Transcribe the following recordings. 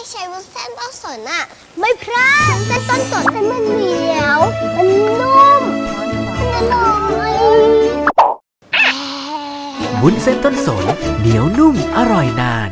ใช้วุ้นเส้นต้นสนอะไม่พลาดเส้นต้นสนมันเหนียวมันนุ่มมันอร่อยวุ้นเส้นต้นสนเหนียวนุ่มอร่อยนาน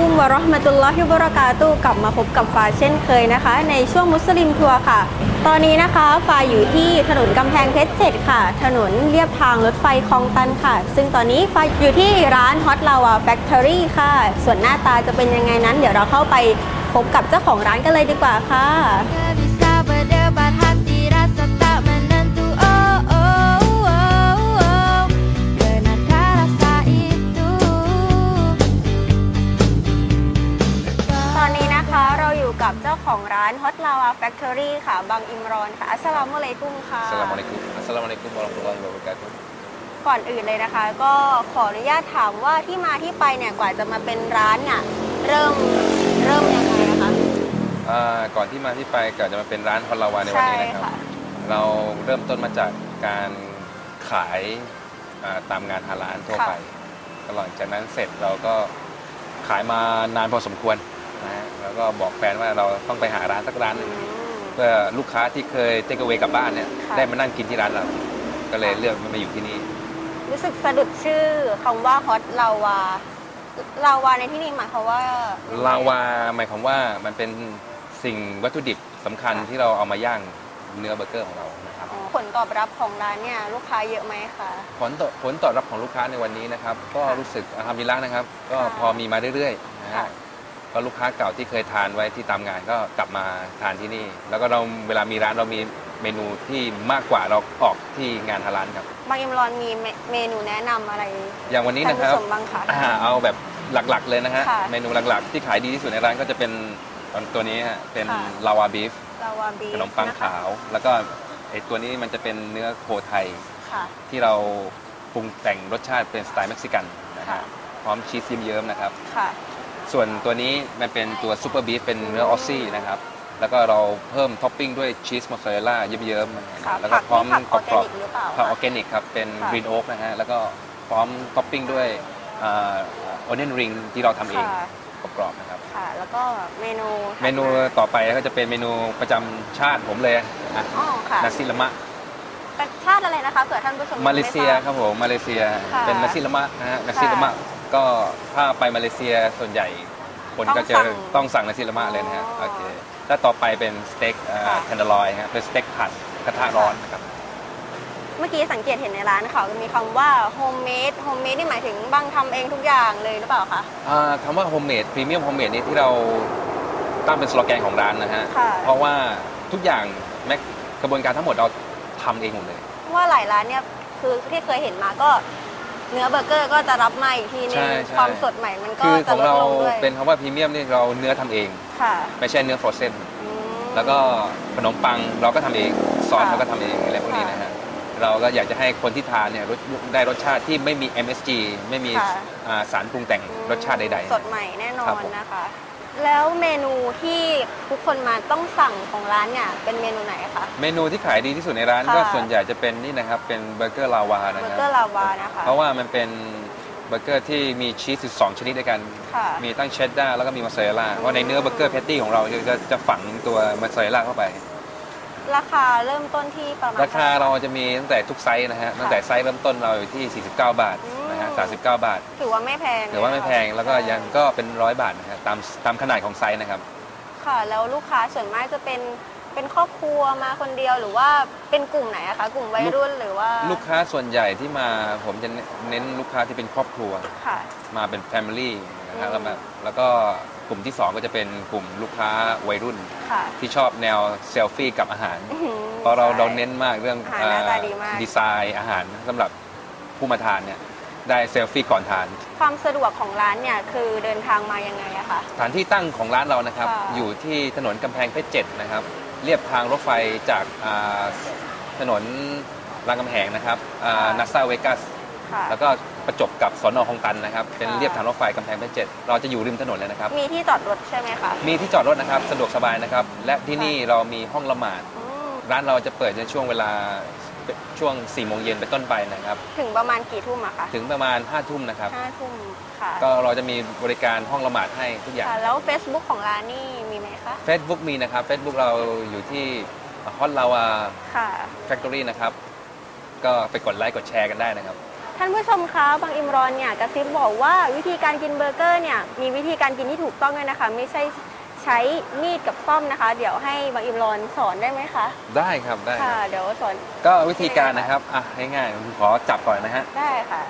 กุมวะเราะห์มะตุลลอฮิวะบะเราะกาตุฮ์กลับมาพบกับฟ้าเช่นเคยนะคะในช่วงมุสลิมทัวร์ค่ะตอนนี้นะคะฟ้าอยู่ที่ถนนกำแพงเพชร7ค่ะถนนเลียบทางรถไฟคลองตันค่ะซึ่งตอนนี้ฟ้าอยู่ที่ร้าน Hot Lava Factory ค่ะส่วนหน้าตาจะเป็นยังไงนั้นเดี๋ยวเราเข้าไปพบกับเจ้าของร้านกันเลยดีกว่าค่ะเจ้าของร้าน Hot Lava Factory ค่ะบังอิมรอนค่ะอัสสลามุอะลัยกุมค่ะอัสสลามุอะลัยกุมอัสสลามุอะลัยกุมวะเราะห์มะตุลลอฮิวะบะเราะกาตุฮ์ก่อนอื่นเลยนะคะก็ขออนุญาตถามว่าที่มาที่ไปเนี่ยกว่าจะมาเป็นร้านเนี่ยเริ่มยังไงนะคะก่อนที่มาที่ไปกว่าจะมาเป็นร้าน Hot Lava ในวันนี้นะครับเราเริ่มต้นมาจากการขายตามงานฮาลาลทั่วไปหลังจากนั้นเสร็จเราก็ขายมานานพอสมควรแล้วก็บอกแฟนว่าเราต้องไปหาร้านสักร้านหนึ่งเพื่อลูกค้าที่เคยเทคเอาเวย์กลับบ้านเนี่ยได้มานั่งกินที่ร้านเราก็เลยเลือกมาอยู่ที่นี่รู้สึกสะดุดชื่อคำว่าฮอตลาวาลาวาในที่นี้หมายความว่าลาวาหมายความว่ามันเป็นสิ่งวัตถุดิบสำคัญที่เราเอามาย่างเนื้อเบอร์เกอร์ของเรานะครับผลตอบรับของร้านเนี่ยลูกค้าเยอะไหมคะผลตอบรับของลูกค้าในวันนี้นะครับก็รู้สึกอัลฮัมดุลิลละห์นะครับก็พอมีมาเรื่อยๆนะฮะลูกค้าเก่าที่เคยทานไว้ที่ตามงานก็กลับมาทานที่นี่แล้วก็เราเวลามีร้านเรามีเมนูที่มากกว่าเราออกที่งานฮาลาลครับบังอิมรอนมีเมนูแนะนำอะไรอย่างวันนี้นะครับเอาแบบหลักๆเลยนะฮะเมนูหลักๆที่ขายดีที่สุดในร้านก็จะเป็นตัวนี้ฮะเป็นลาวาบีฟขนมปังขาวแล้วก็ไอตัวนี้มันจะเป็นเนื้อโคไทยที่เราปรุงแต่งรสชาติเป็นสไตล์เม็กซิกันนะฮะพร้อมชีสเยิ้มๆนะครับส่วนตัวนี้มันเป็นตัวซูเปอร์บีฟเป็นเนื้อออสซี่นะครับแล้วก็เราเพิ่มท็อปปิ้งด้วยชีสมอสซาเรลล่าเยิ้มๆแล้วก็พร้อมกรอบผักออร์แกนิกครับเป็นกรีนโอ๊กนะฮะแล้วก็พร้อมท็อปปิ้งด้วยออเนียนริงที่เราทำเองกรอบนะครับค่ะแล้วก็เมนูต่อไปก็จะเป็นเมนูประจำชาติผมเลยนาซิลามะเป็นชาติอะไรนะคะเผื่อท่านผู้ชมมาเลเซียครับผมมาเลเซียเป็นนาซิลามะนะฮะนาซิลามะก็ถ้าไปมาเลเซียส่วนใหญ่คนก็จะต้องสั่งนาซิลามะเลยนะฮะโอเคแล้วต่อไปเป็นสเต็กแคนเดอร์ลอยฮะเป็นสเต็กผัดกระทะร้อนนะครับเมื่อกี้สังเกตเห็นในร้านเขาจะมีคำว่าโฮมเมดโฮมเมดนี่หมายถึงบังทำเองทุกอย่างเลยหรือเปล่าคะคำว่าโฮมเมดพรีเมียมโฮมเมดนี่ที่เราตั้งเป็นสโลแกนของร้านนะฮะเพราะว่าทุกอย่างแม้กระบวนการทั้งหมดเราทำเองหมดเลยว่าหลายร้านเนี่ยคือที่เคยเห็นมาก็เนื้อเบอร์เกอร์ก็จะรับมาอีกทีนึงความสดใหม่มันก็จะลดลงด้วยเป็นคำว่าพรีเมียมนี่เราเนื้อทำเองไม่ใช่เนื้อฟรอเซนแล้วก็ขนมปังเราก็ทำเองซอสเราก็ทำเองอะไรพวกนี้นะฮะเราก็อยากจะให้คนที่ทานเนี่ยได้รสชาติที่ไม่มี MSG ไม่มีสารปรุงแต่งรสชาติใดๆสดใหม่แน่นอนนะคะแล้วเมนูที่ทุกคนมาต้องสั่งของร้านเนี่ยเป็นเมนูไหนคะเมนูที่ขายดีที่สุดในร้านก็ส่วนใหญ่จะเป็นนี่นะครับเป็นเบอร์เกอร์ลาวานะครับเบอร์เกอร์ลาวานะคะเพราะว่ามันเป็นเบอร์เกอร์ที่มีชีส12ชนิดด้วยกันมีตั้งเชดดาร์แล้วก็มีมอสซาเรลล่าเพราะในเนื้อเบอร์เกอร์แพตตี้ของเราจะฝังตัวมอสซาเรลล่าเข้าไปราคาเริ่มต้นที่ประมาณราคาเราจะมีตั้งแต่ทุกไซส์นะฮะตั้งแต่ไซส์เริ่มต้นเราอยู่ที่49บาทนะฮะ39 บาทถือว่าไม่แพงแล้วก็ยังก็เป็น100 บาทนะฮะตามขนาดของไซส์นะครับค่ะแล้วลูกค้าส่วนมากจะเป็นครอบครัวมาคนเดียวหรือว่าเป็นกลุ่มไหนคะกลุ่มวัยรุ่นหรือว่าลูกค้าส่วนใหญ่ที่มาผมจะเน้นลูกค้าที่เป็นครอบครัวค่ะมาเป็นแฟมิลี่นะฮะแล้วก็กลุ่มที่2ก็จะเป็นกลุ่มลูกค้าวัยรุ่นที่ชอบแนวเซลฟี่กับอาหารเพราะเราเน้นมากเรื่องดีไซน์อาหารสำหรับผู้มาทานเนี่ยได้เซลฟี่ก่อนทานความสะดวกของร้านเนี่ยคือเดินทางมายังไงอะคะสถานที่ตั้งของร้านเรานะครับอยู่ที่ถนนกำแพงเพชร7นะครับเรียบทางรถไฟจากถนนรามคำแหงนะครับนาซาเวกัส แล้วก็ประจบกับสน.คลองตันนะครับเป็นเรียบทางรถไฟกำแพงเพชร7เราจะอยู่ริมถนนเลยนะครับมีที่จอดรถใช่ไหมคะมีที่จอดรถนะครับสะดวกสบายนะครับและที่นี่เรามีห้องละหมาดร้านเราจะเปิดในช่วงเวลาช่วง4 โมงเย็นเป็นต้นไปนะครับถึงประมาณกี่ทุ่มอะคะถึงประมาณ5 ทุ่มนะครับ5 ทุ่มค่ะก็เราจะมีบริการห้องละหมาดให้ทุกอย่างแล้ว Facebook ของร้านนี่มีไหมคะ Facebook มีนะครับ Facebook เราอยู่ที่ Hot Lava Factory นะครับก็ไปกดไลค์กดแชร์กันได้นะครับท่านผู้ชมคะบางอิมรอนเนี่ยกระซิบบอกว่าวิธีการกินเบอร์เกอร์เนี่ยมีวิธีการกินที่ถูกต้องด้วยนะคะไม่ใช่ใช้มีดกับซ่อมนะคะเดี๋ยวให้บางอิมรอนสอนได้ไหมคะได้ครับได้ค่ะเดี๋ยวสอนก็วิธีการนะครับอ่ะง่ายๆขอจับก่อนนะฮะได้ค่ะ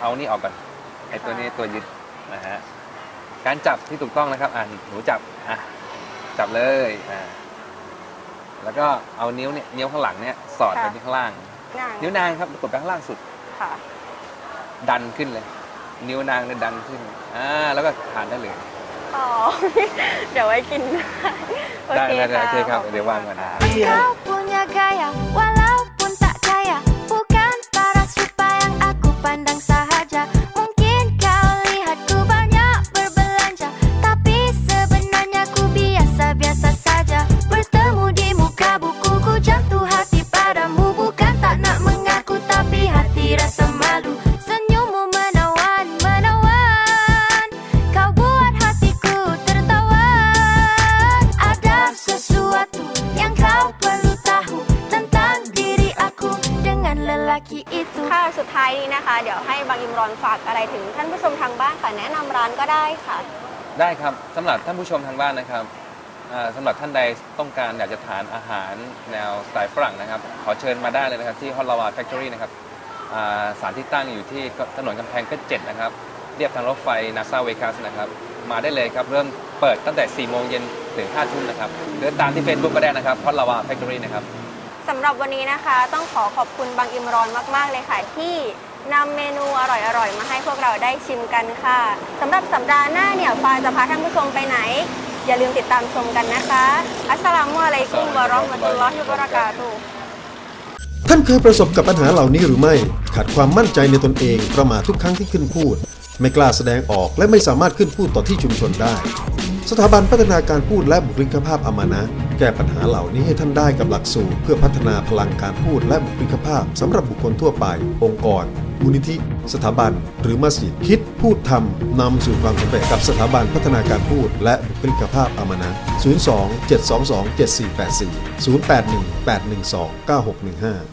เอานี่ออกก่อนไอ้ตัวนี้ตัวยึดนะฮะการจับที่ถูกต้องนะครับอ่ะหนูจับอ่ะจับเลยอ่ะแล้วก็เอานิ้วเนี่ยนิ้วข้างหลังเนี่ยสอดไปที่ข้างล่างนิ้วนางครับกดไปข้างล่างสุดค่ะดันขึ้นเลยนิ้วนางเนี่ยดันขึ้นแล้วก็ทานได้เลยอ๋อเดี๋ยวไว้กินได้ได้โอเคครับเดี๋ยวว่างก่อนนะค่ะสุดท้ายนี้นะคะเดี๋ยวให้บางอิมรอนฝากอะไรถึงท่านผู้ชมทางบ้านค่ะแนะนำร้านก็ได้ค่ะได้ครับสำหรับท่านผู้ชมทางบ้านนะครับสำหรับท่านใดต้องการอยากจะทานอาหารแนวสไตล์ฝรั่งนะครับขอเชิญมาได้เลยนะครับที่ Hot Lava Factory นะครับสถานที่ตั้งอยู่ที่ถนนกำแพงเพชร 7นะครับเรียบทางรถไฟนาซาเวกัสนะครับมาได้เลยครับเริ่มเปิดตั้งแต่4 โมงเย็นถึง5 ทุ่มนะครับหรือตามที่ Facebook ก็ได้นะครับ Hot Lava Factory นะครับสำหรับวันนี้นะคะต้องขอขอบคุณบางอิมรอนมากๆเลยค่ะที่นำเมนูอร่อยๆมาให้พวกเราได้ชิมกันค่ะสำหรับสัปดาห์หน้าเนี่ยฟ้าจะพาท่านผู้ชมไปไหนอย่าลืมติดตามชมกันนะคะอัสสลามุอะลัยกุมวะเราะห์มะตุลลอฮิวะบะเราะกาตุฮ์ท่านเคยประสบกับปัญหาเหล่านี้หรือไม่ขาดความมั่นใจในตนเองประมาททุกครั้งที่ขึ้นพูดไม่กล้าแสดงออกและไม่สามารถขึ้นพูดต่อที่ชุมชนได้สถาบันพัฒนาการพูดและบุคลิกภาพอมานะแก้ปัญหาเหล่านี้ให้ท่านได้กับหลักสูตรเพื่อพัฒนาพลังการพูดและบุคลิกภาพสำหรับบุคคลทั่วไปองค์กรมูลนิธิสถาบันหรือมัสยิดคิดพูดทำนำสู่ความสำเร็จกับสถาบันพัฒนาการพูดและบุคลิกภาพอมานะ 02-722-7484 081-812-9615